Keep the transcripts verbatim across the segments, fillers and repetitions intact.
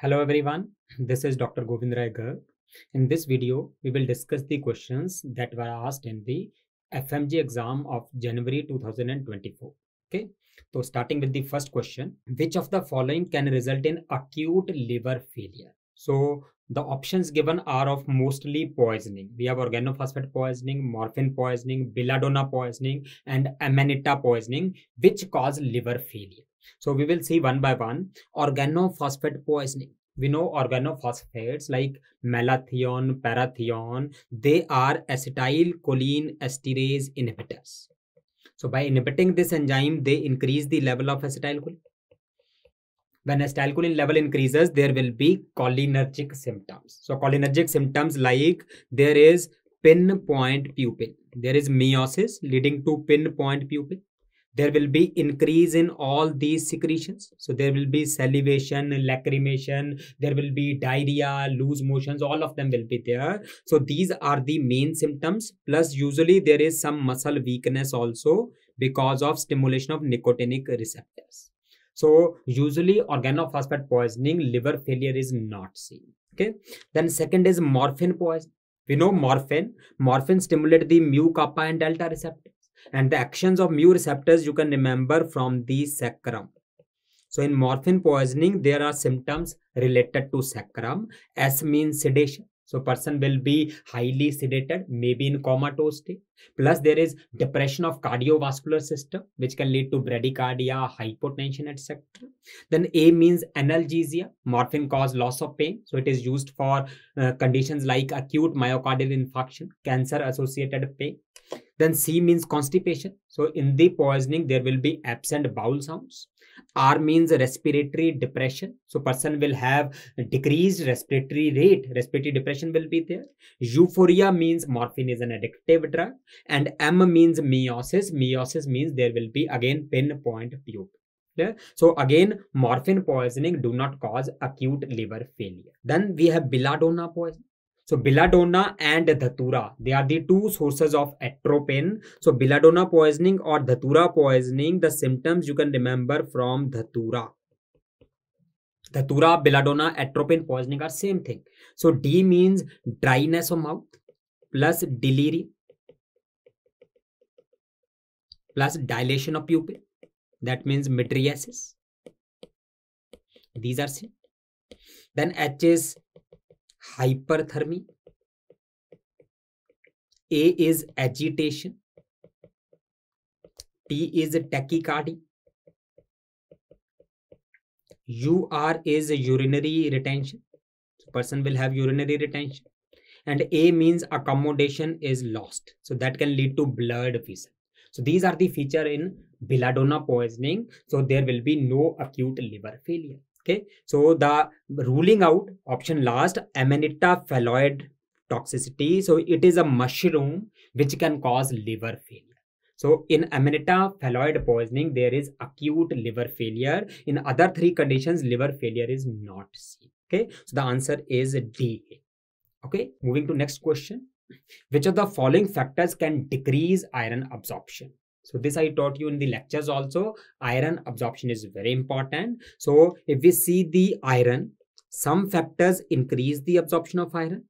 Hello everyone, this is Doctor Govind Rai Garg. In this video, we will discuss the questions that were asked in the F M G exam of January two thousand twenty-four. Okay, so starting with the first question, which of the following can result in acute liver failure? So the options given are of mostly poisoning. We have organophosphate poisoning, morphine poisoning, belladonna poisoning, and Amanita poisoning, which cause liver failure. So we will see one by one. Organophosphate poisoning. We know organophosphates like malathion, parathion, they are acetylcholine esterase inhibitors. So by inhibiting this enzyme, they increase the level of acetylcholine. When acetylcholine level increases, there will be cholinergic symptoms. So cholinergic symptoms like there is pinpoint pupil. There is meiosis leading to pinpoint pupil. There will be increase in all these secretions. So there will be salivation, lacrimation, there will be diarrhea, loose motions, all of them will be there. So these are the main symptoms. Plus usually there is some muscle weakness also because of stimulation of nicotinic receptors. So usually organophosphate poisoning, liver failure is not seen. Okay. Then second is morphine poison. We know morphine. Morphine stimulate the mu, kappa and delta receptors. And the actions of mu receptors you can remember from the sacrum. So in morphine poisoning, there are symptoms related to sacrum. S means sedation. So person will be highly sedated, maybe in comatose state. Plus there is depression of cardiovascular system, which can lead to bradycardia, hypotension, et cetera. Then A means analgesia. Morphine causes loss of pain. So it is used for uh, conditions like acute myocardial infarction, cancer-associated pain. Then C means constipation. So in the poisoning, there will be absent bowel sounds. R means respiratory depression. So person will have decreased respiratory rate. Respiratory depression will be there. Euphoria means morphine is an addictive drug. And M means meiosis. Meiosis means there will be again pinpoint pupil. So again, morphine poisoning do not cause acute liver failure. Then we have belladonna poisoning. So belladonna and dhatura, they are the two sources of atropine. So belladonna poisoning or dhatura poisoning, the symptoms you can remember from dhatura. Dhatura, belladonna, atropine poisoning are same thing. So D means dryness of mouth plus delirium plus dilation of pupil. That means mydriasis. These are same. Then H is hyperthermia. A is agitation. T is tachycardia. U R is urinary retention. So person will have urinary retention. And A means accommodation is lost. So that can lead to blood vessel. So these are the feature in belladonna poisoning. So there will be no acute liver failure. Okay, so the ruling out option last, Amanita phalloides toxicity. So it is a mushroom which can cause liver failure. So in Amanita phalloides poisoning, there is acute liver failure. In other three conditions, liver failure is not seen. Okay, so the answer is D. Okay, moving to next question. Which of the following factors can decrease iron absorption? So this I taught you in the lectures also. Iron absorption is very important. So if we see the iron, some factors increase the absorption of iron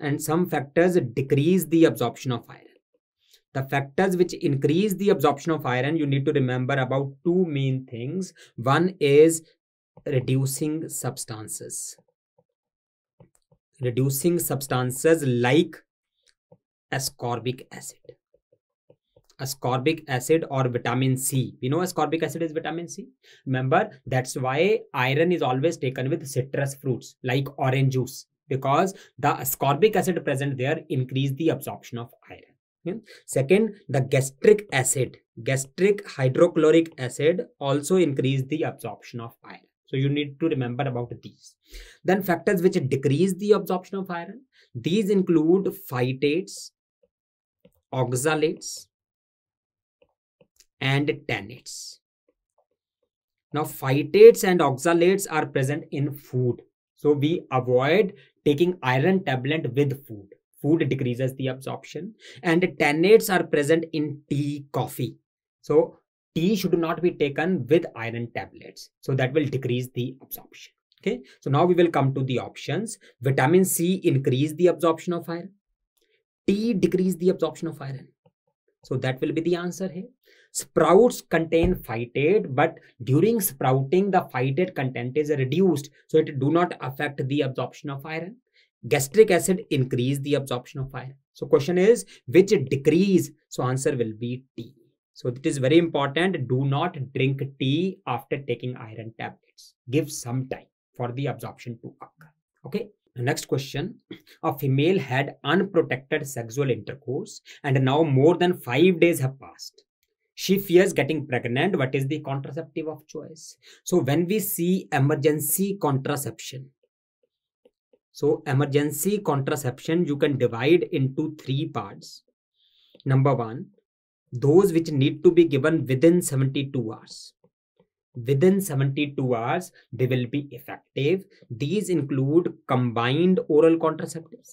and some factors decrease the absorption of iron. The factors which increase the absorption of iron, you need to remember about two main things. One is reducing substances. Reducing substances like ascorbic acid. Ascorbic acid or vitamin C. We know ascorbic acid is vitamin C. Remember, that's why iron is always taken with citrus fruits like orange juice, because the ascorbic acid present there increase the absorption of iron. Okay? Second, the gastric acid, gastric hydrochloric acid also increase the absorption of iron. So you need to remember about these. Then factors which decrease the absorption of iron. These include phytates, oxalates, and tannates. Now phytates and oxalates are present in food. So we avoid taking iron tablet with food. Food decreases the absorption. And tannates are present in tea, coffee. So tea should not be taken with iron tablets. So that will decrease the absorption. Okay, so now we will come to the options. Vitamin C increase the absorption of iron. T decrease the absorption of iron. So that will be the answer here. Sprouts contain phytate, but during sprouting, the phytate content is reduced. So it do not affect the absorption of iron. Gastric acid increase the absorption of iron. So question is, which decrease? So answer will be T. So it is very important. Do not drink tea after taking iron tablets. Give some time for the absorption to occur. Okay. Next question. A female had unprotected sexual intercourse and now more than five days have passed. She fears getting pregnant. What is the contraceptive of choice? So when we see emergency contraception, so emergency contraception, you can divide into three parts. Number one, those which need to be given within seventy-two hours. Within seventy-two hours, they will be effective. These include combined oral contraceptives.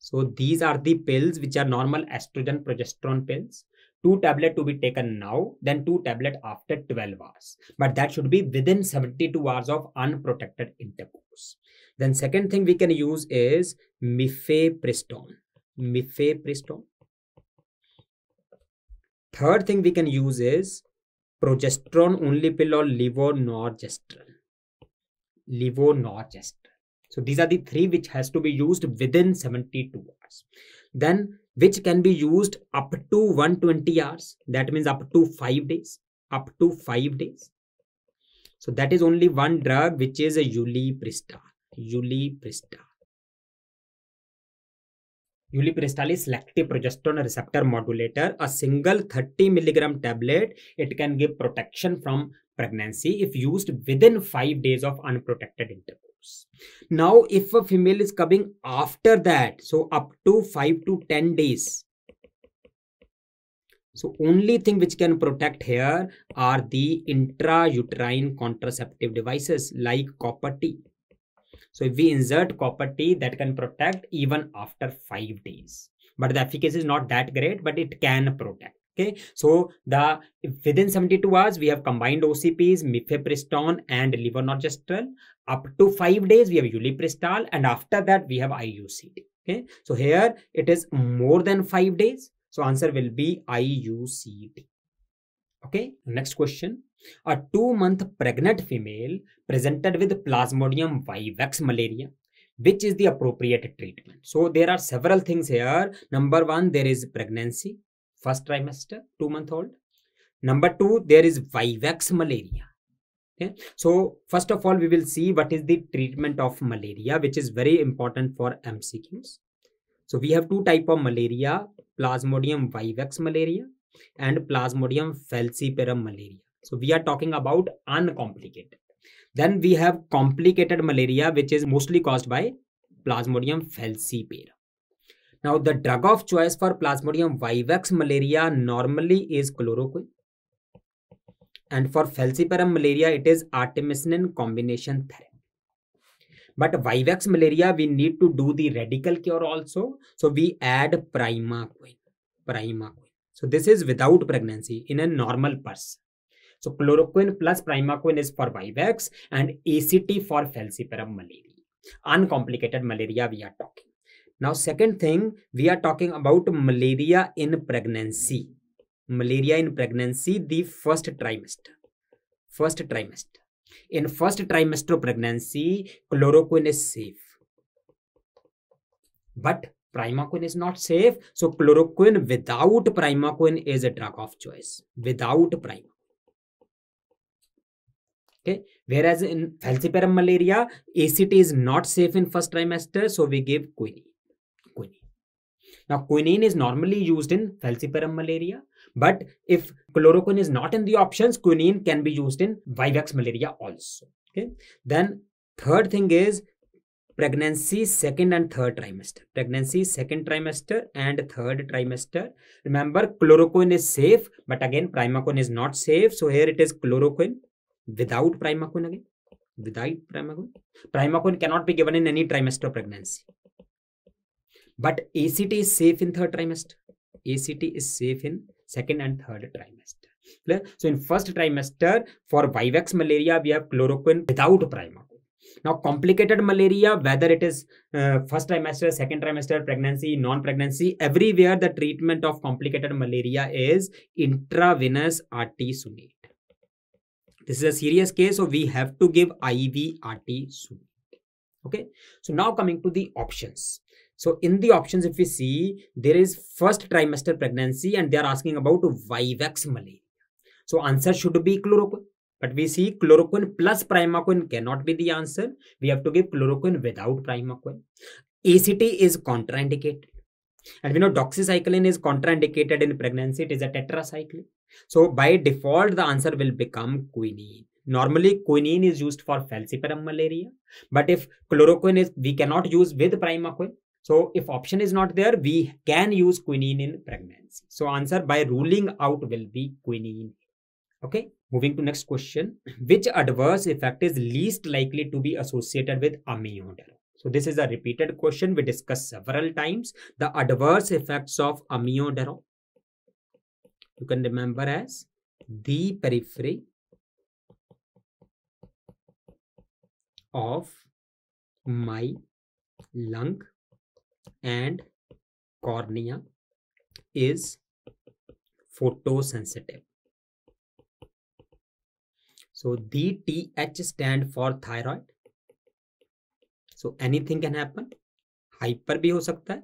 So these are the pills which are normal estrogen progesterone pills. Two tablets to be taken now, then two tablets after twelve hours. But that should be within seventy-two hours of unprotected intercourse. Then second thing we can use is mifepristone. Mifepristone. Third thing we can use is progesterone only pill or levonorgestrel. Levonorgestrel. So these are the three which has to be used within seventy-two hours. Then which can be used up to one hundred twenty hours. That means up to five days. Up to five days. So that is only one drug, which is a ulipristal. Ulipristal. Ulipristal is selective progesterone receptor modulator. A single thirty milligram tablet, it can give protection from pregnancy if used within five days of unprotected intercourse. Now, if a female is coming after that, so up to five to ten days. So, only thing which can protect here are the intrauterine contraceptive devices like copper T. So if we insert copper T, that can protect even after five days. But the efficacy is not that great, but it can protect. Okay. So the within seventy-two hours, we have combined O C Ps, mifepristone and levonorgestrel. Up to five days, we have ulipristal, and after that we have I U C D. Okay. So here it is more than five days. So answer will be I U C D. Okay. Next question. A two-month pregnant female presented with Plasmodium vivax malaria. Which is the appropriate treatment? So there are several things here. Number one, there is pregnancy, first trimester, two-month-old. Number two, there is vivax malaria. Okay. So first of all, we will see what is the treatment of malaria, which is very important for M C Qs. So we have two types of malaria, Plasmodium vivax malaria and Plasmodium falciparum malaria. So we are talking about uncomplicated. Then we have complicated malaria, which is mostly caused by Plasmodium falciparum. Now the drug of choice for Plasmodium vivax malaria normally is chloroquine. And for falciparum malaria, it is artemisinin combination therapy. But vivax malaria, we need to do the radical cure also. So we add primaquine. Primaquine. So this is without pregnancy in a normal person. So chloroquine plus primaquine is for vivax and A C T for falciparum malaria. Uncomplicated malaria we are talking. Now second thing, we are talking about malaria in pregnancy. Malaria in pregnancy, the first trimester. First trimester. In first trimester pregnancy, chloroquine is safe. But primaquine is not safe. So chloroquine without primaquine is a drug of choice. Without primaquine. Okay. Whereas in falciparum malaria, A C T is not safe in first trimester, so we give quinine. Quinine. Now, quinine is normally used in falciparum malaria, but if chloroquine is not in the options, quinine can be used in vivax malaria also. Okay. Then third thing is pregnancy second and third trimester. Pregnancy second trimester and third trimester. Remember, chloroquine is safe, but again, primaquine is not safe. So here it is chloroquine. Without primaquine again, without primaquine. Primaquine cannot be given in any trimester pregnancy. But A C T is safe in third trimester. A C T is safe in second and third trimester. So in first trimester, for vivax malaria, we have chloroquine without primaquine. Now, complicated malaria, whether it is uh, first trimester, second trimester, pregnancy, non-pregnancy, everywhere the treatment of complicated malaria is intravenous artesunate. This is a serious case, so we have to give I V artesunate. Okay, so now coming to the options. So in the options, if we see, there is first trimester pregnancy and they are asking about vivax malaria. So answer should be chloroquine. But we see chloroquine plus primaquine cannot be the answer. We have to give chloroquine without primaquine. A C T is contraindicated. And we know doxycycline is contraindicated in pregnancy. It is a tetracycline. So by default, the answer will become quinine. Normally, quinine is used for falciparum malaria. But if chloroquine is, we cannot use with primaquine. So if option is not there, we can use quinine in pregnancy. So answer by ruling out will be quinine. Okay, moving to next question. Which adverse effect is least likely to be associated with amiodarone? So this is a repeated question. We discussed several times the adverse effects of amiodarone. You can remember as the periphery of my lung and cornea is photosensitive. So the T H stand for thyroid. So anything can happen. Hyper bhi ho sakta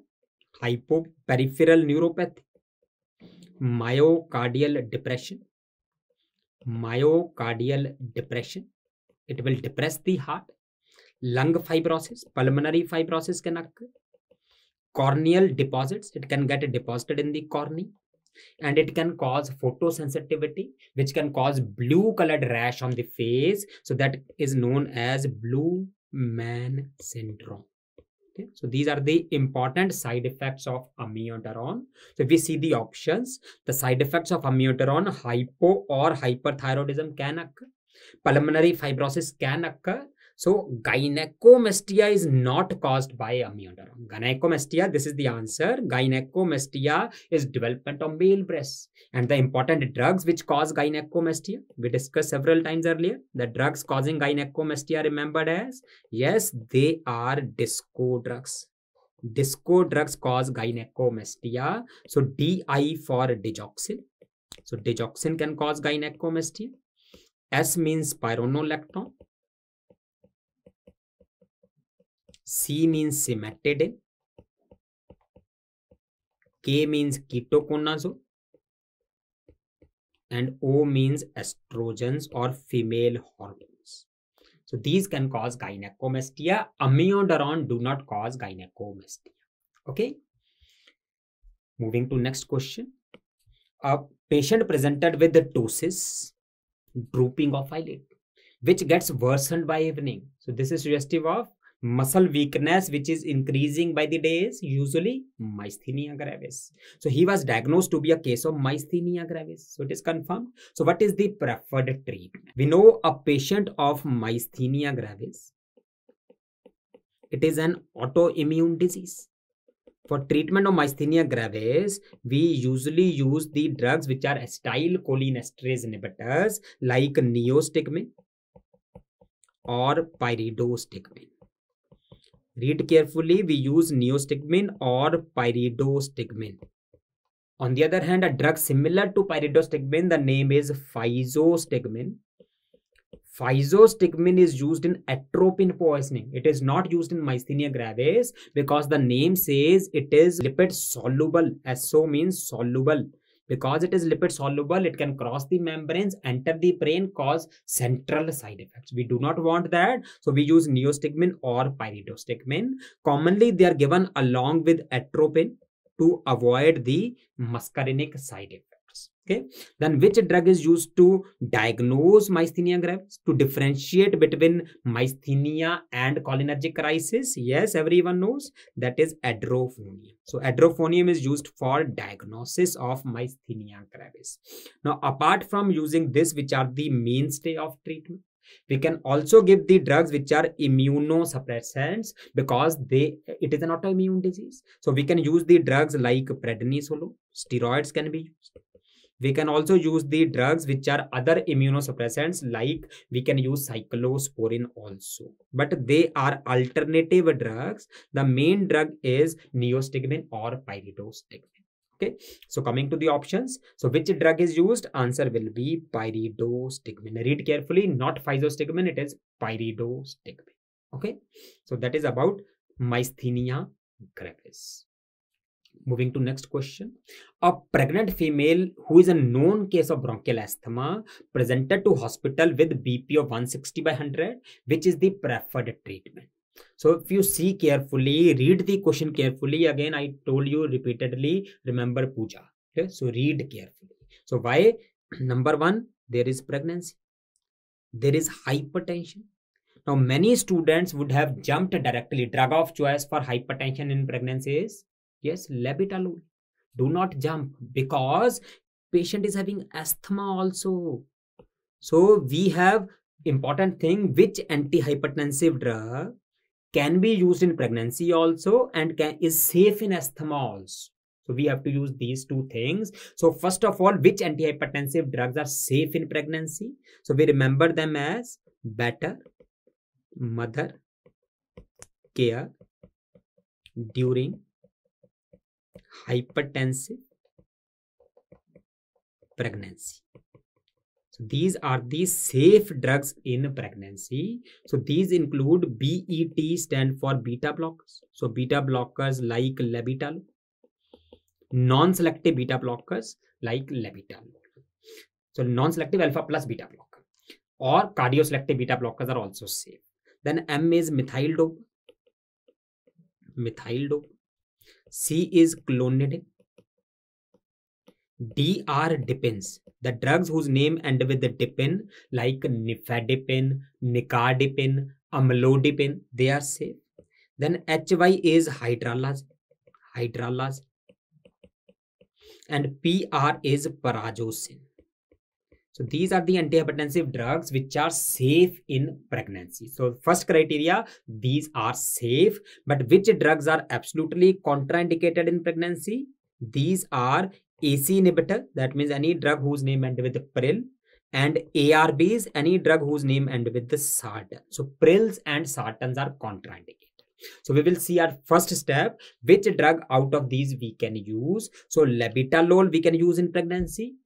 hai, hypoperipheral neuropathy, myocardial depression, myocardial depression. It will depress the heart. Lung fibrosis, pulmonary fibrosis can occur. Corneal deposits, it can get deposited in the cornea. And it can cause photosensitivity, which can cause blue colored rash on the face. So that is known as blue man syndrome. Okay? So these are the important side effects of amiodarone. So if we see the options, the side effects of amiodarone, hypo or hyperthyroidism can occur. Pulmonary fibrosis can occur. So gynecomastia is not caused by amiodarone. Gynecomastia, this is the answer. Gynecomastia is development of male breasts. And the important drugs which cause gynecomastia, we discussed several times earlier. The drugs causing gynecomastia remembered as, yes, they are disco drugs. Disco drugs cause gynecomastia. So D I for digoxin. So digoxin can cause gynecomastia. S means spironolactone. C means cimetidine, K means ketoconazole, and O means estrogens or female hormones. So these can cause gynecomastia. Amiodarone do not cause gynecomastia. Okay. Moving to next question. A patient presented with the ptosis, drooping of eyelid, which gets worsened by evening. So this is suggestive of muscle weakness, which is increasing by the day, is usually myasthenia gravis. So he was diagnosed to be a case of myasthenia gravis. So it is confirmed. So what is the preferred treatment? We know a patient of myasthenia gravis, it is an autoimmune disease. For treatment of myasthenia gravis, we usually use the drugs which are acetylcholinesterase inhibitors like neostigmine or pyridostigmine. Read carefully, we use neostigmine or pyridostigmine. On the other hand, a drug similar to pyridostigmine, the name is physostigmine. Physostigmine is used in atropine poisoning. It is not used in myasthenia gravis because the name says it is lipid soluble. S O means soluble. Because it is lipid soluble, it can cross the membranes, enter the brain, cause central side effects. We do not want that. So we use neostigmine or pyridostigmine. Commonly, they are given along with atropine to avoid the muscarinic side effects. Okay. Then which drug is used to diagnose myasthenia gravis, to differentiate between myasthenia and cholinergic crisis? Yes, everyone knows that is adrofonium. So adrofonium is used for diagnosis of myasthenia gravis. Now, apart from using this, which are the mainstay of treatment, we can also give the drugs which are immunosuppressants because they it is an autoimmune disease. So we can use the drugs like prednisolone. Steroids can be used. We can also use the drugs which are other immunosuppressants, like we can use cyclosporine also, but they are alternative drugs. The main drug is neostigmine or pyridostigmine. Okay, so coming to the options, so which drug is used? Answer will be pyridostigmine. Read carefully, not physostigmine, it is pyridostigmine. Okay, so that is about myasthenia gravis. Moving to next question. A pregnant female who is a known case of bronchial asthma presented to hospital with B P of one sixty by one hundred, which is the preferred treatment. So if you see carefully, read the question carefully. Again, I told you repeatedly, remember Pooja. Okay, so read carefully. So why? Number one, there is pregnancy. There is hypertension. Now, many students would have jumped directly. Drug of choice for hypertension in pregnancy is? Yes, labetalol. Do not jump because patient is having asthma also. So we have important thing, which antihypertensive drug can be used in pregnancy also and can is safe in asthma also. So we have to use these two things. So first of all, which antihypertensive drugs are safe in pregnancy? So we remember them as better mother care during hypertensive pregnancy. So these are the safe drugs in pregnancy. So these include B E T, stand for beta blockers. So beta blockers like labetalol, non-selective beta blockers like labetalol. So non-selective alpha plus beta blocker or cardioselective beta blockers are also safe. Then M is methyl dope, methyl dope. C is clonidine. D are dipins, the drugs whose name end with the dipin, like nifedipine, nicardipine, amlodipine, they are safe. Then H Y is hydralazine, hydralazine, and P R is pyrazosin. So these are the antihypertensive drugs which are safe in pregnancy. So first criteria, these are safe, but which drugs are absolutely contraindicated in pregnancy? These are A C inhibitor, that means any drug whose name end with pril, and A R Bs, any drug whose name end with the sartan. So prils and sartans are contraindicated. So we will see our first step, which drug out of these we can use. So labetalol we can use in pregnancy.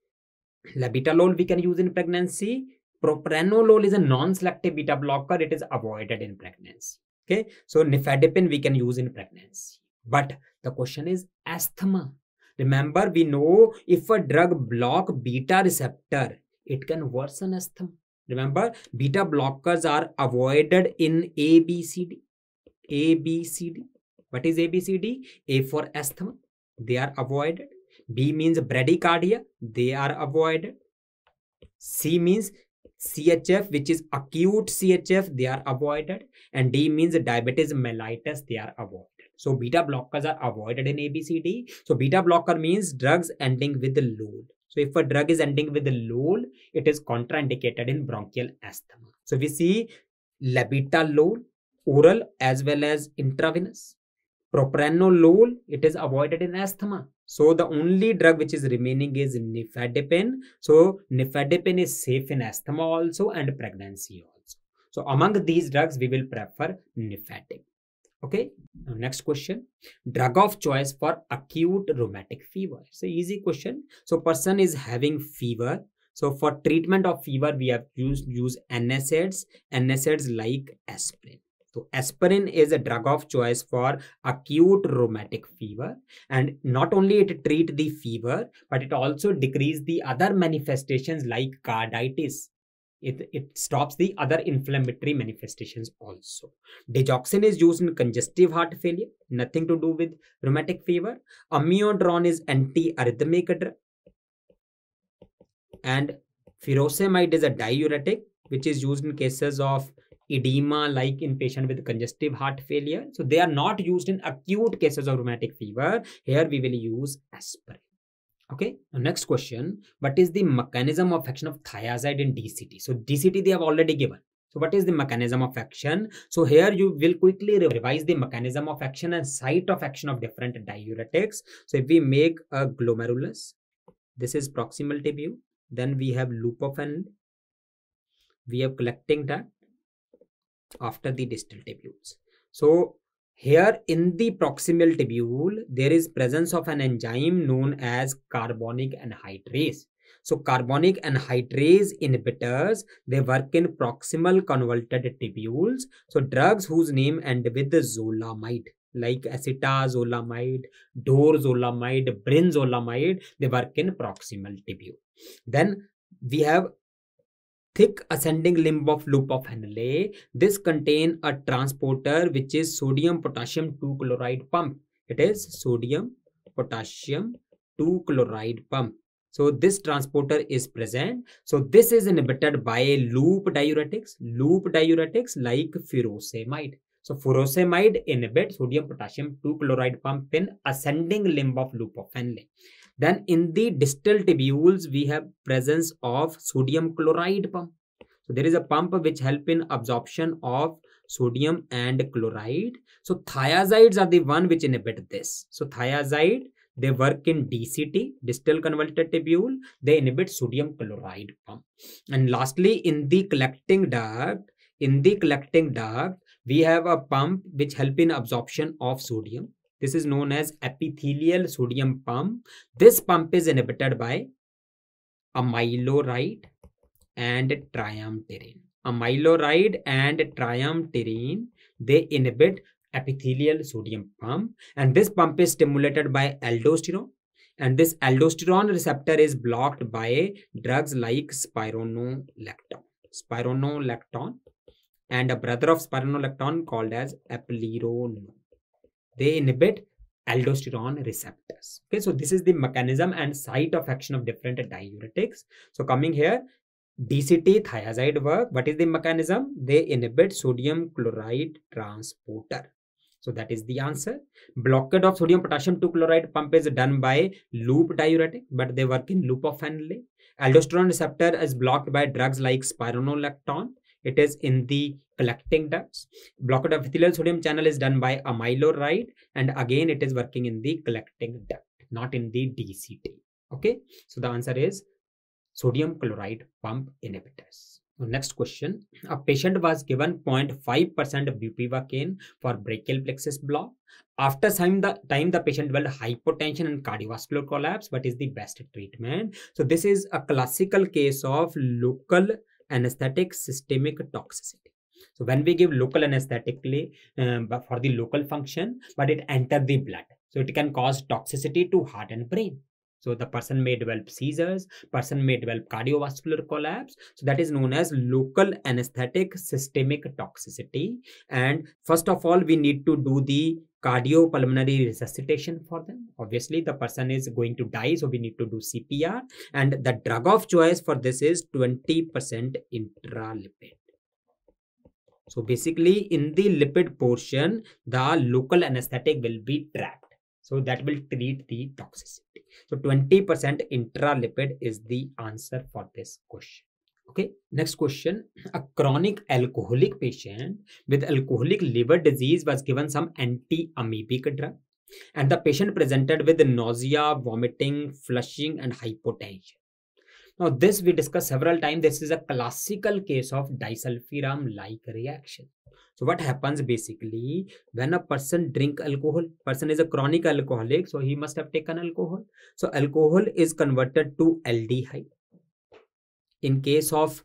Labetalol we can use in pregnancy. Propranolol is a non-selective beta blocker. It is avoided in pregnancy. Okay. So nifedipine we can use in pregnancy. But the question is asthma. Remember, we know if a drug blocks beta receptor, it can worsen asthma. Remember, beta blockers are avoided in A B C D. A B C D. What is A B C D? A for asthma. They are avoided. B means bradycardia, they are avoided. C means C H F, which is acute C H F, they are avoided. And D means diabetes mellitus, they are avoided. So beta blockers are avoided in A B C D. So beta blocker means drugs ending with lol. So if a drug is ending with lol, it is contraindicated in bronchial asthma. So we see labetalol, oral as well as intravenous. Propranolol, it is avoided in asthma. So the only drug which is remaining is nifedipine. So nifedipine is safe in asthma also and pregnancy also. So among these drugs, we will prefer nifedipine. Okay. Now next question. Drug of choice for acute rheumatic fever. So easy question. So person is having fever. So for treatment of fever, we have used use NSAIDs. NSAIDs like aspirin. So aspirin is a drug of choice for acute rheumatic fever, and not only it treats the fever, but it also decreases the other manifestations like carditis. It, it stops the other inflammatory manifestations also. Digoxin is used in congestive heart failure, nothing to do with rheumatic fever. Amiodarone is antiarrhythmic drug, and furosemide is a diuretic which is used in cases of edema, like in patient with congestive heart failure. So they are not used in acute cases of rheumatic fever. Here we will use aspirin. Okay, next question. What is the mechanism of action of thiazide in D C T? So D C T they have already given. So what is the mechanism of action? So here you will quickly revise the mechanism of action and site of action of different diuretics. So if we make a glomerulus, This is proximal tibia. Then we have loop of hand. We have collecting duct after the distal tubules. So here in the proximal tibule, there is presence of an enzyme known as carbonic anhydrase. So carbonic anhydrase inhibitors, they work in proximal convoluted tubules. So drugs whose name end with zolamide, like acetazolamide, dorzolamide, brinzolamide, they work in proximal tibule. Then we have thick ascending limb of loop of Henle. This contain a transporter which is sodium potassium two chloride pump. It is sodium potassium two chloride pump. So this transporter is present. So this is inhibited by loop diuretics, loop diuretics like furosemide. So furosemide inhibits sodium potassium two chloride pump in ascending limb of loop of Henle. Then in the distal tubules, we have presence of sodium chloride pump. So there is a pump which help in absorption of sodium and chloride. So thiazides are the one which inhibit this. So thiazide, they work in D C T, distal convoluted tubule. They inhibit sodium chloride pump. And lastly, in the collecting duct, in the collecting duct, we have a pump which help in absorption of sodium. This is known as epithelial sodium pump. This pump is inhibited by amiloride and triamterene. Amiloride and triamterene, they inhibit epithelial sodium pump, and this pump is stimulated by aldosterone, and this aldosterone receptor is blocked by drugs like spironolactone. Spironolactone and a brother of spironolactone called as eplerenone. They inhibit aldosterone receptors. Okay, so this is the mechanism and site of action of different diuretics. So coming here, D C T, thiazide work. What is the mechanism? They inhibit sodium chloride transporter. So that is the answer. Blockade of sodium potassium two chloride pump is done by loop diuretic, but they work in loop of Henle. Aldosterone receptor is blocked by drugs like spironolactone. It is in the collecting ducts. Blockade of epithelial sodium channel is done by amiloride, and again it is working in the collecting duct, not in the D C T. Okay, so the answer is sodium chloride pump inhibitors. So next question, a patient was given zero point five percent bupivacaine for brachial plexus block. After some the time, the patient developed hypotension and cardiovascular collapse. What is the best treatment? So this is a classical case of local anesthetic systemic toxicity. So when we give local anesthetically um, for the local function, but it enters the blood, so it can cause toxicity to heart and brain. So the person may develop seizures, person may develop cardiovascular collapse. So that is known as local anesthetic systemic toxicity. And first of all, we need to do the cardiopulmonary resuscitation for them. Obviously, the person is going to die, so we need to do C P R. And the drug of choice for this is twenty percent intralipid. So basically, in the lipid portion, the local anesthetic will be trapped. So that will treat the toxicity. So twenty percent intralipid is the answer for this question. Okay, next question. A chronic alcoholic patient with alcoholic liver disease was given some anti-amoebic drug, and the patient presented with nausea, vomiting, flushing, and hypotension. Now this we discussed several times. This is a classical case of disulfiram-like reaction. So what happens basically, when a person drink alcohol, person is a chronic alcoholic, so he must have taken alcohol. So alcohol is converted to aldehyde. In case of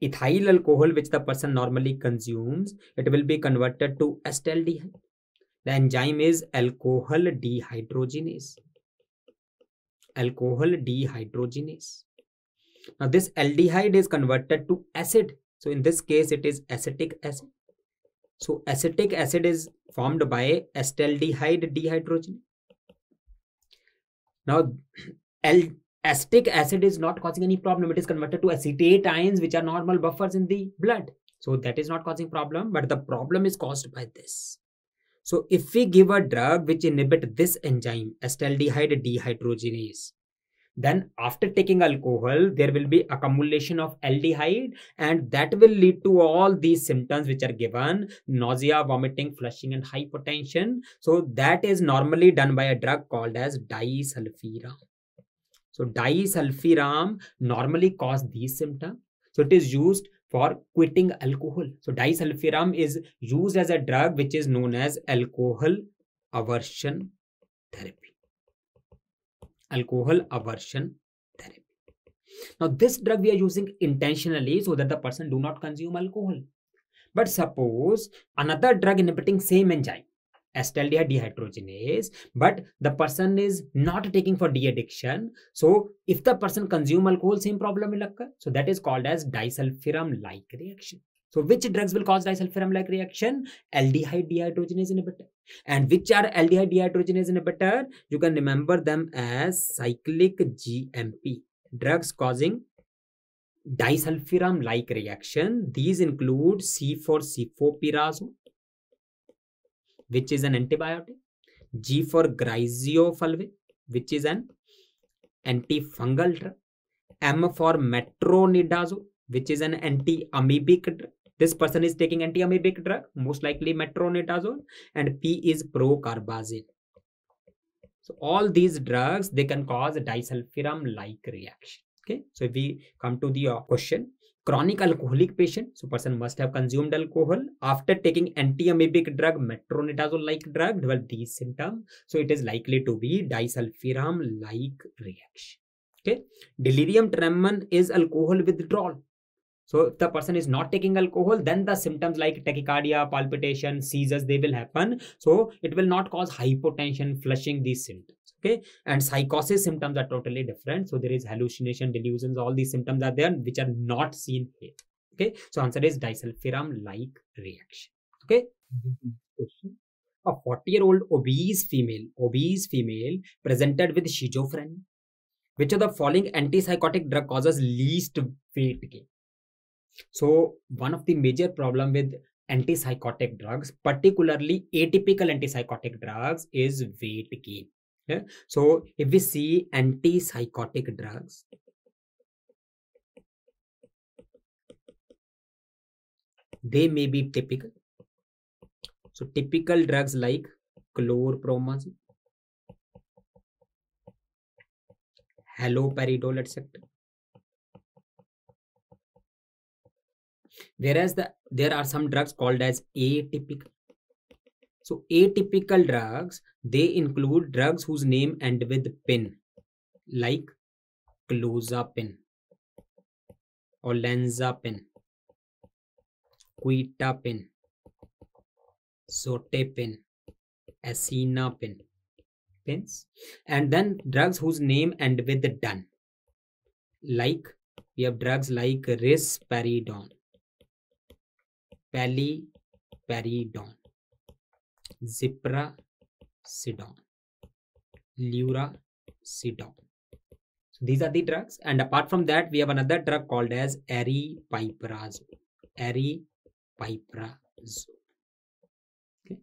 ethyl alcohol, which the person normally consumes, it will be converted to acetaldehyde. The enzyme is alcohol dehydrogenase. Alcohol dehydrogenase. Now this aldehyde is converted to acid. So in this case, it is acetic acid. So acetic acid is formed by acetaldehyde dehydrogenase. Now, acetic acid is not causing any problem. It is converted to acetate ions, which are normal buffers in the blood. So that is not causing problem, but the problem is caused by this. So if we give a drug which inhibit this enzyme, acetaldehyde dehydrogenase, then after taking alcohol, there will be accumulation of aldehyde, and that will lead to all these symptoms which are given: nausea, vomiting, flushing, and hypotension. So that is normally done by a drug called as disulfiram. So disulfiram normally cause these symptoms. So it is used for quitting alcohol. So disulfiram is used as a drug which is known as alcohol aversion therapy. Alcohol aversion therapy. Now this drug we are using intentionally so that the person do not consume alcohol. But suppose another drug inhibiting same enzyme, acetaldehyde dehydrogenase, but the person is not taking for de-addiction. So if the person consume alcohol, same problem will occur. So that is called as disulfiram-like reaction. So which drugs will cause disulfiram-like reaction? Aldehyde dehydrogenase inhibitor. And which are aldehyde dehydrogenase inhibitor? You can remember them as cyclic G M P. Drugs causing disulfiram-like reaction. These include C four C four pyrazole, which is an antibiotic, G for griseofulvin, which is an antifungal drug, M for metronidazole, which is an anti-amoebic drug. This person is taking anti-amoebic drug, most likely metronidazole, and P is procarbazine. So all these drugs, they can cause disulfiram-like reaction. Okay, so if we come to the question, chronic alcoholic patient, so person must have consumed alcohol after taking anti-amoebic drug, metronidazole-like drug, develop these symptoms. So it is likely to be disulfiram-like reaction. Okay, delirium tremens is alcohol withdrawal. So if the person is not taking alcohol, then the symptoms like tachycardia, palpitation, seizures, they will happen. So it will not cause hypotension, flushing, these symptoms. Okay, and psychosis symptoms are totally different. So there is hallucination, delusions, all these symptoms are there which are not seen here. Okay, so answer is disulfiram-like reaction. Okay, a forty-year-old obese female, obese female presented with schizophrenia. Which of the following antipsychotic drug causes least weight gain? So one of the major problem with antipsychotic drugs, particularly atypical antipsychotic drugs, is weight gain. Yeah? So if we see antipsychotic drugs, they may be typical. So typical drugs like chlorpromazine, haloperidol, et cetera. Whereas the, there are some drugs called as atypical. So atypical drugs, they include drugs whose name end with pin, like clozapine, olanzapine, quitapine, zotepine, acinapine, pins. And then drugs whose name end with done, like we have drugs like risperidone, paliperidone, ziprasidone, lurasidone. So these are the drugs. And apart from that, we have another drug called as aripiprazole. Aripiprazole. Okay.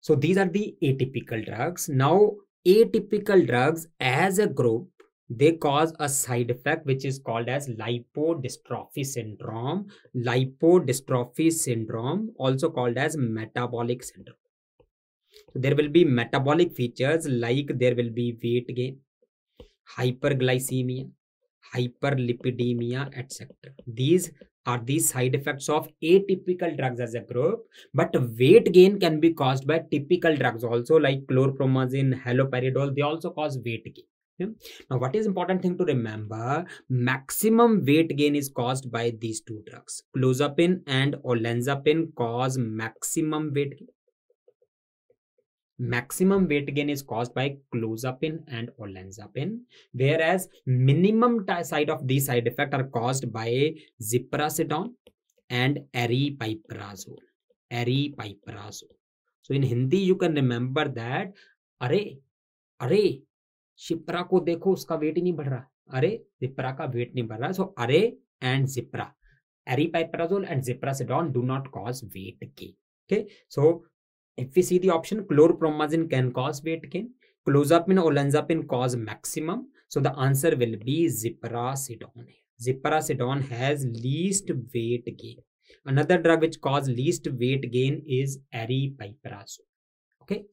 So these are the atypical drugs. Now, atypical drugs as a group, they cause a side effect which is called as lipodystrophy syndrome. Lipodystrophy syndrome, also called as metabolic syndrome. So there will be metabolic features like there will be weight gain, hyperglycemia, hyperlipidemia, et cetera. These are the side effects of atypical drugs as a group. But weight gain can be caused by typical drugs also, like chlorpromazine, haloperidol. They also cause weight gain. Yeah. Now, what is important thing to remember, maximum weight gain is caused by these two drugs. Clozapine and olanzapine cause maximum weight gain. Maximum weight gain is caused by clozapine and olanzapine, whereas minimum side of these side effects are caused by ziprasidone and aripiprazole. Aripiprazole. So in Hindi, you can remember that, arey, arey. Shipra को देखो उसका wait ही नहीं बढ़ रहा, अरे जिप्रा का wait नहीं बढ़ रहा. So अरे and जिप्रा, aripiprazole and ziprasidone do not cause weight gain. Okay, so if we see the option, chlorpromazine can cause weight gain, clozapine, olanzapine cause maximum. So the answer will be ziprasidone. Ziprasidone has least weight gain. Another drug which cause least weight gain is aripiprazole. Okay.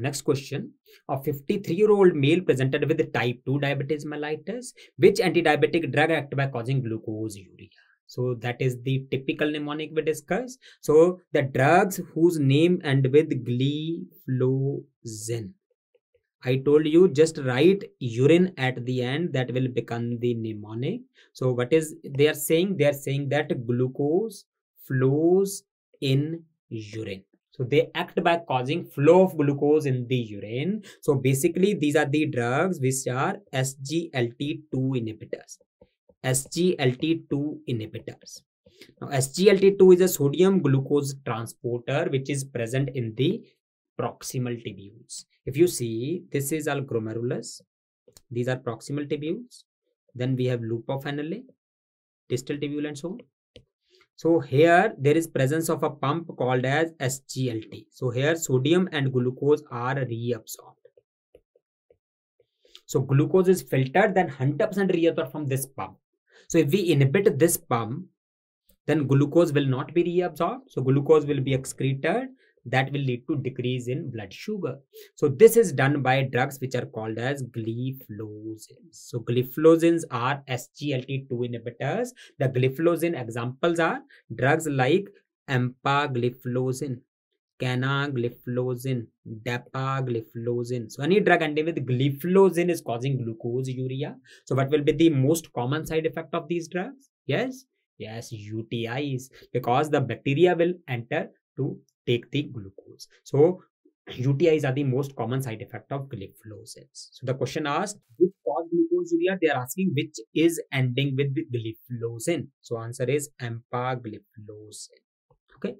Next question. A fifty-three-year-old male presented with type two diabetes mellitus. Which antidiabetic drug acts by causing glucose urea? So that is the typical mnemonic we discussed. So the drugs whose name end with glyphosine. I told you just write urine at the end, that will become the mnemonic. So what is they are saying? They are saying that glucose flows in urine. So they act by causing flow of glucose in the urine. So basically these are the drugs which are S G L T two inhibitors. S G L T two inhibitors. Now S G L T two is a sodium glucose transporter which is present in the proximal tubules. If you see, this is our glomerulus. These are proximal tubules. Then we have loop of annuli, distal tubule and so on. So here there is presence of a pump called as S G L T. So here sodium and glucose are reabsorbed. So glucose is filtered, then one hundred percent reabsorbed from this pump. So if we inhibit this pump, then glucose will not be reabsorbed. So glucose will be excreted. That will lead to decrease in blood sugar. So this is done by drugs which are called as glyphosins. So glyphosins are S G L T two inhibitors. The glyphosine examples are drugs like empagliflozin, canagliflozin, dapagliflozin. So any drug ending with glyphosine is causing glucose urea. So what will be the most common side effect of these drugs? Yes, yes, U T Is, because the bacteria will enter to take the glucose. So U T Is are the most common side effect of glyphosins. So the question asked, which cause glucose urea? They are asking which is ending with glyphosine. So answer is empagliflozin. Okay.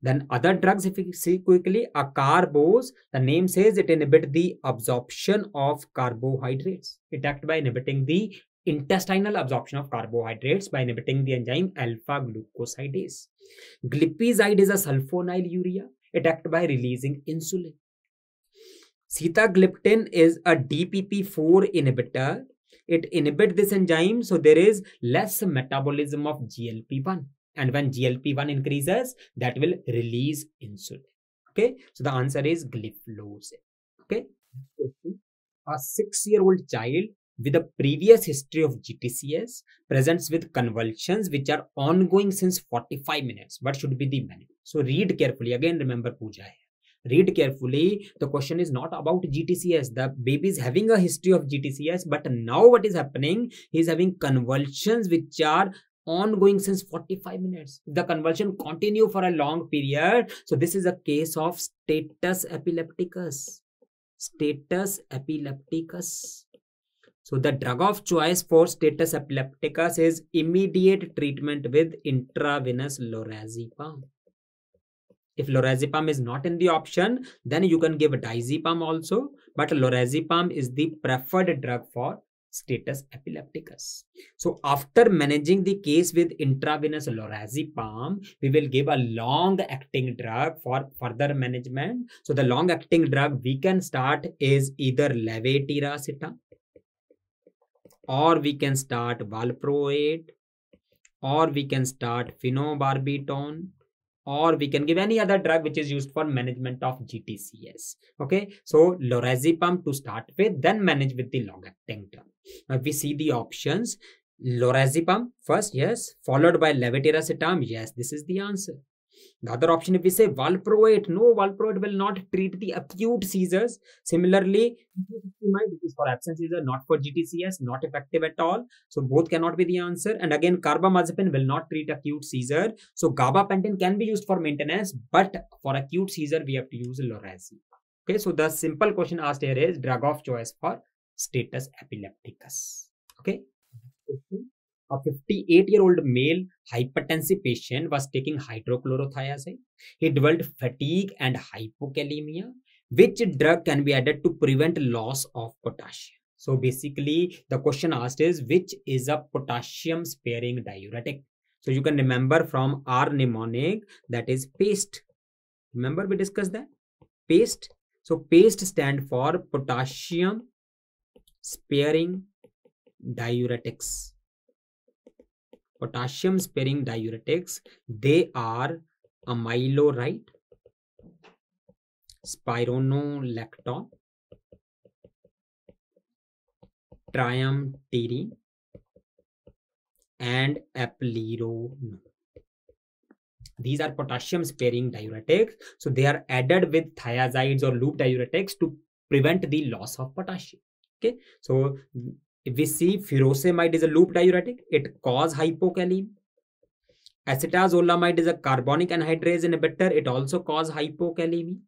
Then other drugs, if you see quickly, a carbose, the name says it inhibits the absorption of carbohydrates. It acts by inhibiting the intestinal absorption of carbohydrates by inhibiting the enzyme alpha-glucosidase. Glipizide is a sulfonylurea. It acts by releasing insulin. Sitagliptin is a D P P four inhibitor. It inhibits this enzyme, so there is less metabolism of G L P one. And when G L P one increases, that will release insulin. Okay, so the answer is gliflozin. Okay, a six-year-old child with a previous history of G T C S presents with convulsions which are ongoing since forty-five minutes. What should be the management? So read carefully. Again, remember Pooja hai. Read carefully. The question is not about G T C S. The baby is having a history of G T C S, but now what is happening? He is having convulsions which are ongoing since forty-five minutes. The convulsion continue for a long period. So this is a case of status epilepticus. Status epilepticus. So the drug of choice for status epilepticus is immediate treatment with intravenous lorazepam. If lorazepam is not in the option, then you can give diazepam also. But lorazepam is the preferred drug for status epilepticus. So after managing the case with intravenous lorazepam, we will give a long-acting drug for further management. So the long-acting drug we can start is either levetiracetam, or we can start valproate, or we can start phenobarbitone, or we can give any other drug which is used for management of G T C S. Okay, so lorazepam to start with, then manage with the long-acting drug. Now we see the options. Lorazepam first, yes, followed by levetiracetam, yes, this is the answer. The other option, if we say valproate, no, valproate will not treat the acute seizures. Similarly, this is for absence seizure, not for G T C S, not effective at all. So both cannot be the answer. And again, carbamazepine will not treat acute seizure. So gabapentin can be used for maintenance, but for acute seizure, we have to use lorazepam. Okay, so the simple question asked here is drug of choice for status epilepticus. Okay. A fifty-eight-year-old male hypertensive patient was taking hydrochlorothiazide. He developed fatigue and hypokalemia. Which drug can be added to prevent loss of potassium? So basically, the question asked is, which is a potassium-sparing diuretic? So you can remember from our mnemonic, that is PASTE. Remember we discussed that? PASTE. So PASTE stands for potassium-sparing diuretics. Potassium sparing diuretics, they are amiloride, spironolactone, triamterene, and eplerenone. These are potassium sparing diuretics. So they are added with thiazides or loop diuretics to prevent the loss of potassium. Okay. So if we see furosemide is a loop diuretic, it causes hypokalemia. Acetazolamide is a carbonic anhydrase inhibitor, it also causes hypokalemia.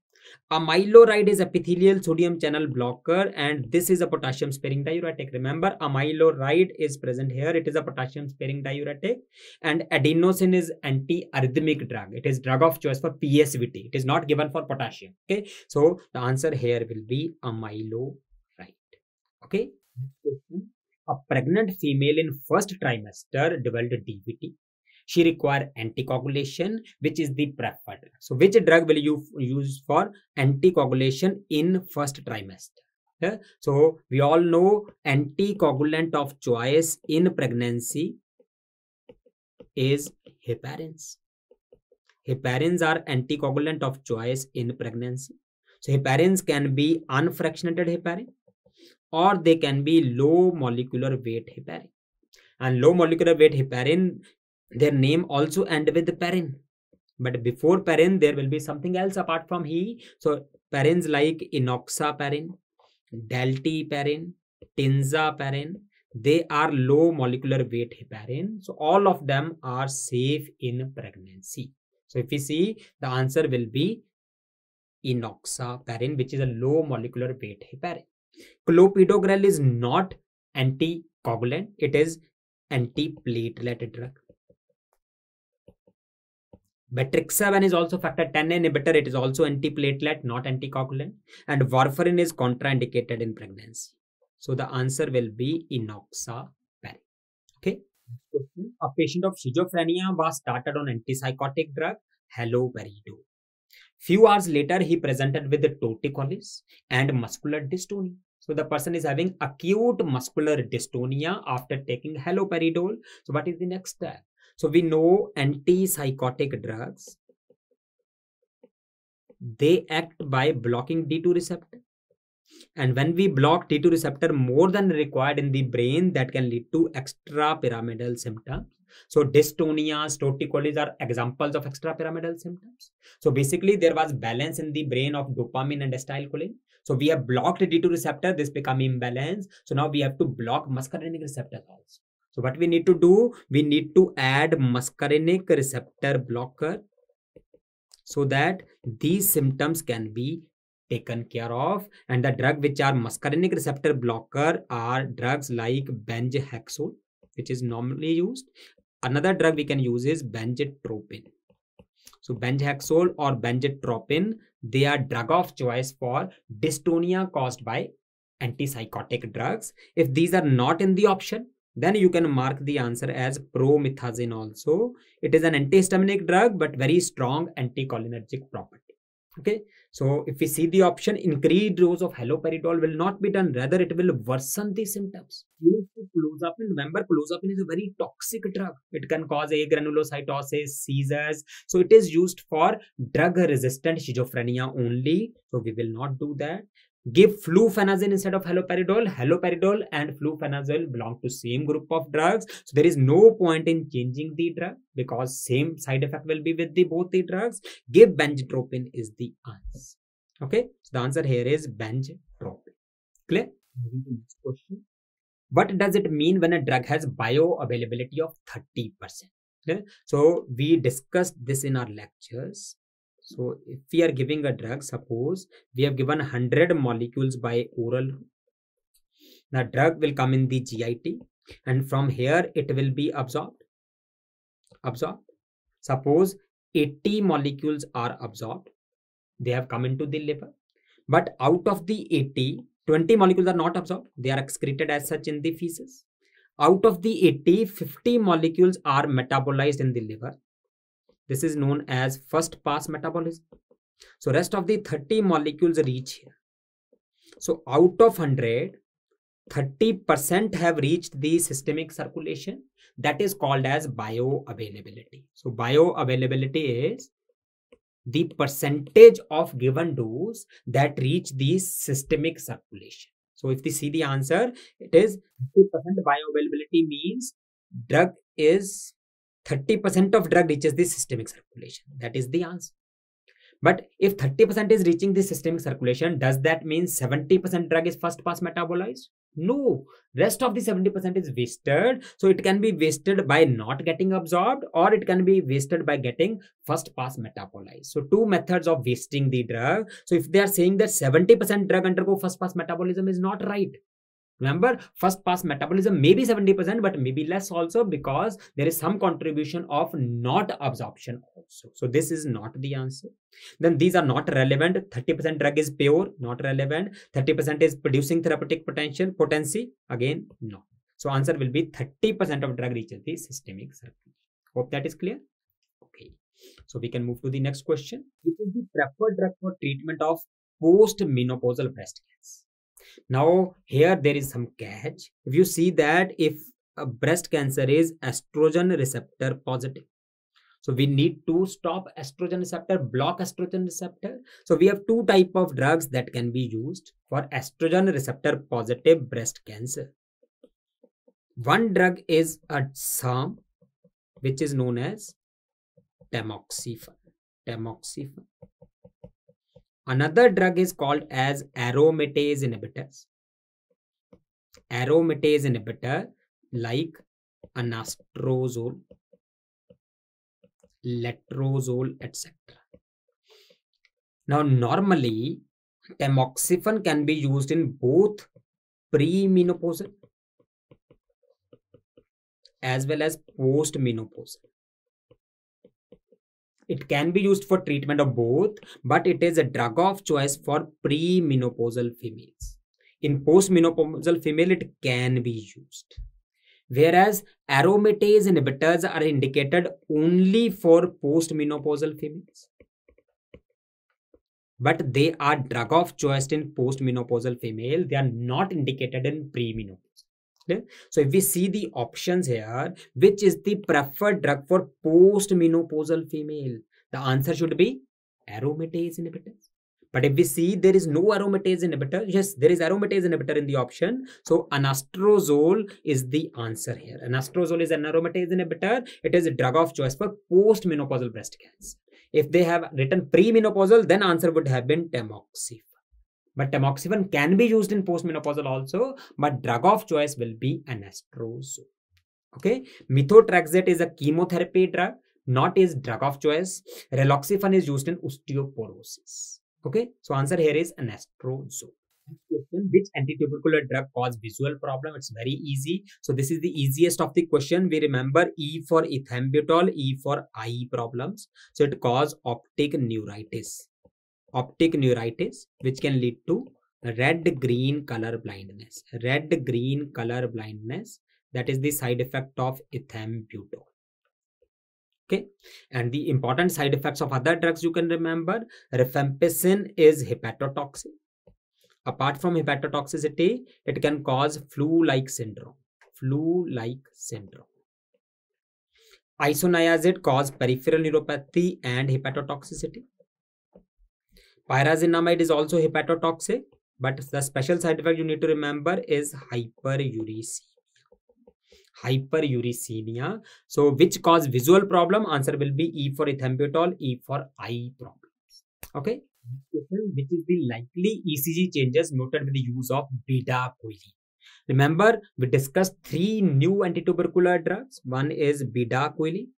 Amiloride is epithelial sodium channel blocker, and this is a potassium sparing diuretic. Remember, amiloride is present here, it is a potassium sparing diuretic. And adenosine is antiarrhythmic drug, it is drug of choice for P S V T, it is not given for potassium. Okay, so the answer here will be amiloride. Okay, a pregnant female in first trimester developed D V T. She requires anticoagulation, which is the preferred drug. So which drug will you use for anticoagulation in first trimester? Okay. So we all know anticoagulant of choice in pregnancy is heparins. Heparins are anticoagulant of choice in pregnancy. So heparins can be unfractionated heparin, or they can be low molecular weight heparin. And low molecular weight heparin, their name also end with parent, but before parent there will be something else apart from he. So parents like enoxaparin, dalteparin, tinzaparin, they are low molecular weight heparin. So all of them are safe in pregnancy. So if we see, the answer will be enoxaparin, which is a low molecular weight heparin. Clopidogrel is not anticoagulant, it is antiplatelet drug. Betrixaban is also factor ten inhibitor. It is also antiplatelet, not anticoagulant. And warfarin is contraindicated in pregnancy. So the answer will be enoxaparin. Okay. A patient of schizophrenia was started on antipsychotic drug haloperidol. Few hours later, he presented with torticollis and muscular dystonia. So the person is having acute muscular dystonia after taking haloperidol. So what is the next step? So we know antipsychotic drugs, they act by blocking D two receptor. And when we block D two receptor more than required in the brain, that can lead to extrapyramidal symptoms. So dystonias, torticollis are examples of extrapyramidal symptoms. So basically there was balance in the brain of dopamine and acetylcholine. So we have blocked D two receptor, this become imbalanced. So now we have to block muscarinic receptor also. So what we need to do, we need to add muscarinic receptor blocker so that these symptoms can be taken care of. And the drug which are muscarinic receptor blocker are drugs like benzhexone, which is normally used. Another drug we can use is benzotropin. So benzhexone or benzotropin, they are drug of choice for dystonia caused by antipsychotic drugs. If these are not in the option, then you can mark the answer as promethazine also. It is an antihistaminic drug, but very strong anticholinergic property. Okay. So if we see the option, increased dose of haloperidol will not be done. Rather, it will worsen the symptoms. Clozapine, remember, clozapine is a very toxic drug. It can cause agranulocytosis, seizures. So it is used for drug-resistant schizophrenia only. So we will not do that. Give flufenazine instead of haloperidol. Haloperidol and flufenazole belong to same group of drugs. So there is no point in changing the drug because same side effect will be with the both the drugs. Give benzotropin is the answer. Okay. So the answer here is benzotropin. Clear? Moving to next question. What does it mean when a drug has bioavailability of thirty percent? Okay. So we discussed this in our lectures. So if we are giving a drug, suppose we have given one hundred molecules by oral, the drug will come in the G I T and from here it will be absorbed. Absorbed. Suppose eighty molecules are absorbed. They have come into the liver. But out of the eighty, twenty molecules are not absorbed. They are excreted as such in the feces. Out of the eighty, fifty molecules are metabolized in the liver. This is known as first pass metabolism. So rest of the thirty molecules reach here. So out of one hundred, thirty percent have reached the systemic circulation. That is called as bioavailability. So bioavailability is the percentage of given dose that reach the systemic circulation. So if we see the answer, it is fifty percent bioavailability means drug is thirty percent of drug reaches the systemic circulation. That is the answer. But if thirty percent is reaching the systemic circulation, does that mean seventy percent drug is first pass metabolized? No, rest of the seventy percent is wasted. So it can be wasted by not getting absorbed, or it can be wasted by getting first pass metabolized. So two methods of wasting the drug. So if they are saying that seventy percent drug undergo first pass metabolism is not right. Remember, first pass metabolism may be seventy percent, but maybe less also, because there is some contribution of not absorption also. So this is not the answer. Then these are not relevant. thirty percent drug is pure, not relevant. thirty percent is producing therapeutic potential, potency, again, no. So answer will be thirty percent of drug reaches the systemic circulation. Hope that is clear. Okay. So we can move to the next question, which is the preferred drug for treatment of post-menopausal breast cancer. Now, here there is some catch. If you see that if a breast cancer is estrogen receptor positive, so we need to stop estrogen receptor, block estrogen receptor. So we have two types of drugs that can be used for estrogen receptor positive breast cancer. One drug is a S A R M, which is known as tamoxifen. Tamoxifen. Another drug is called as aromatase inhibitors. Aromatase inhibitor like anastrozole, letrozole, et cetera. Now, normally, tamoxifen can be used in both premenopausal as well as postmenopausal. It can be used for treatment of both, but it is a drug of choice for premenopausal females. In postmenopausal female, it can be used. Whereas aromatase inhibitors are indicated only for postmenopausal females, but they are drug of choice in postmenopausal female. They are not indicated in premenopausal. So if we see the options here, which is the preferred drug for post-menopausal female? The answer should be aromatase inhibitors. But if we see there is no aromatase inhibitor, yes, there is aromatase inhibitor in the option. So anastrozole is the answer here. Anastrozole is an aromatase inhibitor. It is a drug of choice for post-menopausal breast cancer. If they have written pre-menopausal, then answer would have been tamoxifen. But tamoxifen can be used in postmenopausal also, but drug of choice will be anastrozole. Okay. Methotrexate is a chemotherapy drug, not is drug of choice. Raloxifen is used in osteoporosis. Okay. So answer here is anastrozole. Next question, which antitubercular drug cause visual problem? It's very easy. So this is the easiest of the question. We remember E for ethambutol, E for eye problems. So it causes optic neuritis. Optic neuritis, which can lead to red-green color blindness. Red-green color blindness, that is the side effect of ethambutol. Okay. And the important side effects of other drugs you can remember, rifampicin is hepatotoxic. Apart from hepatotoxicity, it can cause flu-like syndrome. Flu-like syndrome. Isoniazid causes peripheral neuropathy and hepatotoxicity. Pyrazinamide is also hepatotoxic, but the special side effect you need to remember is hyperuricemia. Hyperuricemia. So which cause visual problem? Answer will be E for ethambutol, E for eye problems. Okay. Which is the likely E C G changes noted with the use of bedaquiline? Remember, we discussed three new antitubercular drugs. One is bedaquiline.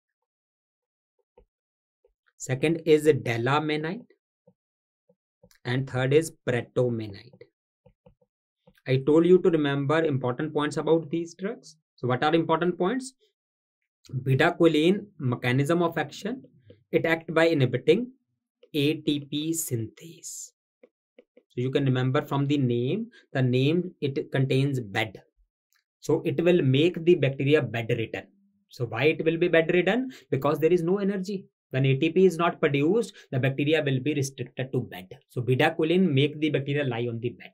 Second is delamenite. And third is pretomanide. I told you to remember important points about these drugs. So what are important points? Bedaquiline mechanism of action. It acts by inhibiting A T P synthase. So you can remember from the name, the name it contains bed. So it will make the bacteria bedridden. So why it will be bedridden? Because there is no energy. When A T P is not produced, the bacteria will be restricted to bed. So bedaquiline make the bacteria lie on the bed.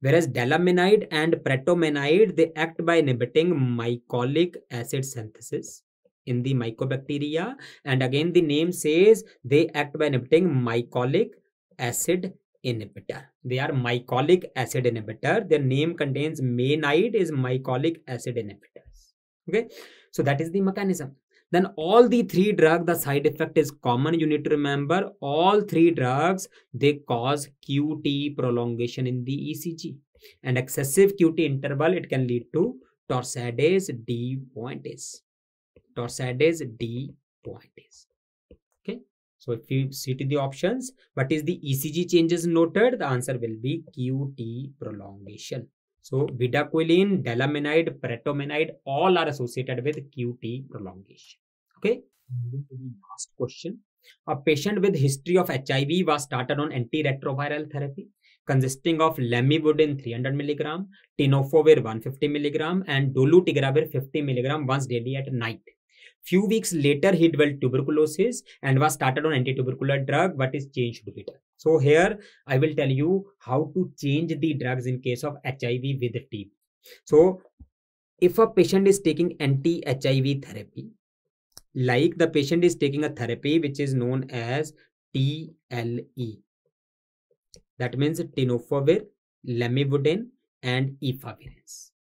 Whereas delamenide and pretomanide, they act by inhibiting mycolic acid synthesis, in the mycobacteria, and again the name says they act by inhibiting mycolic acid inhibitor. They are mycolic acid inhibitor. Their name contains mainide is mycolic acid inhibitors. Okay, so that is the mechanism. Then all the three drugs, the side effect is common. You need to remember all three drugs, they cause Q T prolongation in the E C G, and excessive Q T interval, it can lead to torsades depointes. Torsades depointes. Okay. So if you see to the options, what is the E C G changes noted? The answer will be Q T prolongation. So bedaquiline, dalaminide, pretominide, all are associated with Q T prolongation. Okay. Moving to the last question. A patient with history of H I V was started on antiretroviral therapy consisting of lamivudine three hundred milligrams, tenofovir one hundred fifty milligrams, and dolutegravir fifty milligrams once daily at night. Few weeks later, he developed tuberculosis and was started on anti-tubercular drug. What is changed to beta? So here I will tell you how to change the drugs in case of H I V with T B. So if a patient is taking anti-H I V therapy, like the patient is taking a therapy which is known as T L E. That means tenofovir, lamivudine, and efavirenz.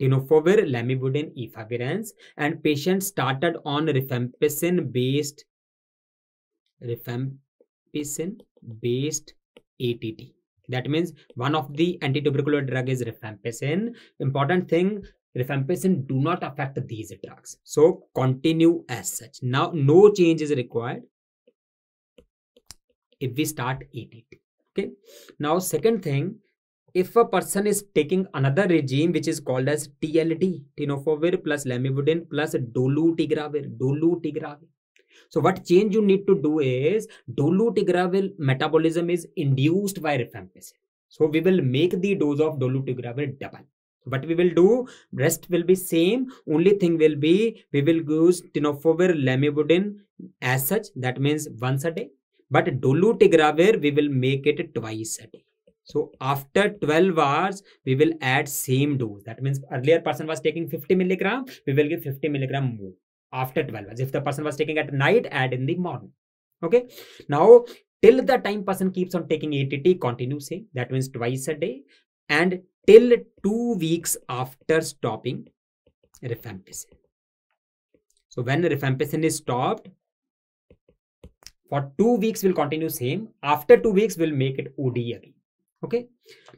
Tenofovir, lamivudine, efavirenz, and patient started on rifampicin based rifampicin based A T T. That means one of the anti-tubercular drug is rifampicin. Important thing, rifampicin do not affect these drugs. So continue as such. Now no change is required if we start A T T. Okay. Now, second thing, if a person is taking another regime which is called as T L D, tenofovir plus lamivudine plus dolutegravir, dolutegravir. So what change you need to do is dolutegravir metabolism is induced by rifampicin. So we will make the dose of dolutegravir double. What we will do, rest will be same. Only thing will be we will use tenofovir lamivudine as such. That means once a day. But dolutegravir, we will make it twice a day. So after twelve hours, we will add same dose. That means earlier person was taking fifty milligrams, we will give fifty milligrams more after twelve hours. If the person was taking at night, add in the morning. Okay. Now, till the time person keeps on taking A T T, continue same. That means twice a day and till two weeks after stopping rifampicin. So when rifampicin is stopped, for two weeks, we'll continue same. After two weeks, we'll make it O D again. Okay.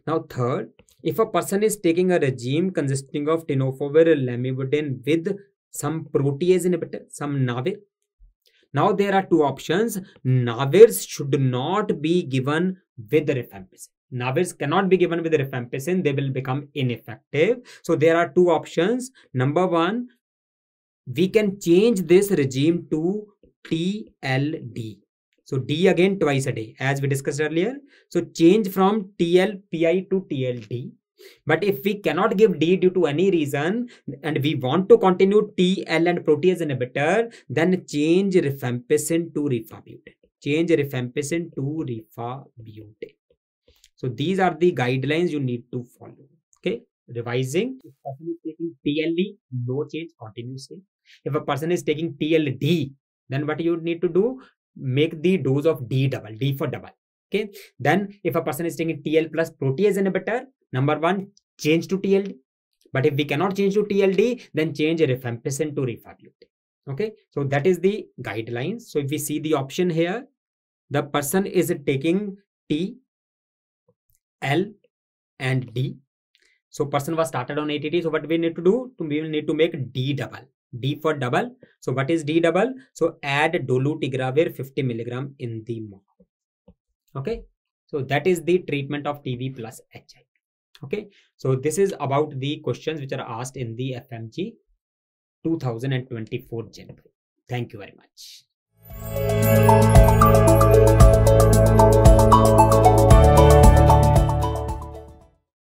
Now, third, if a person is taking a regime consisting of tenofovir, lamivudine with some protease inhibitor, some navir. Now, there are two options. Navirs should not be given with rifampicin. Navirs cannot be given with rifampicin. They will become ineffective. So, there are two options. Number one, we can change this regime to T L D. So D again twice a day as we discussed earlier. So change from T L P I to T L D. But if we cannot give D due to any reason and we want to continue T L and protease inhibitor, then change rifampicin to rifabutin. Change rifampicin to rifabutin. So these are the guidelines you need to follow. Okay. Revising, if a person is taking T L E, no change, continue same. If a person is taking T L D, then what you need to do, make the dose of D double, D for double. Okay. Then if a person is taking T L plus protease inhibitor, number one, change to T L D. But if we cannot change to T L D, then change rifampicin to rifabutin. Okay. So that is the guidelines. So if we see the option here, the person is taking T, L and D. So person was started on A T T. So what we need to do, we will need to make D double. D for double. So what is D double? So add dolutegravir fifty milligrams in the morning. Okay. So that is the treatment of T B plus H I V. Okay. So this is about the questions which are asked in the F M G twenty twenty-four January. Thank you very much.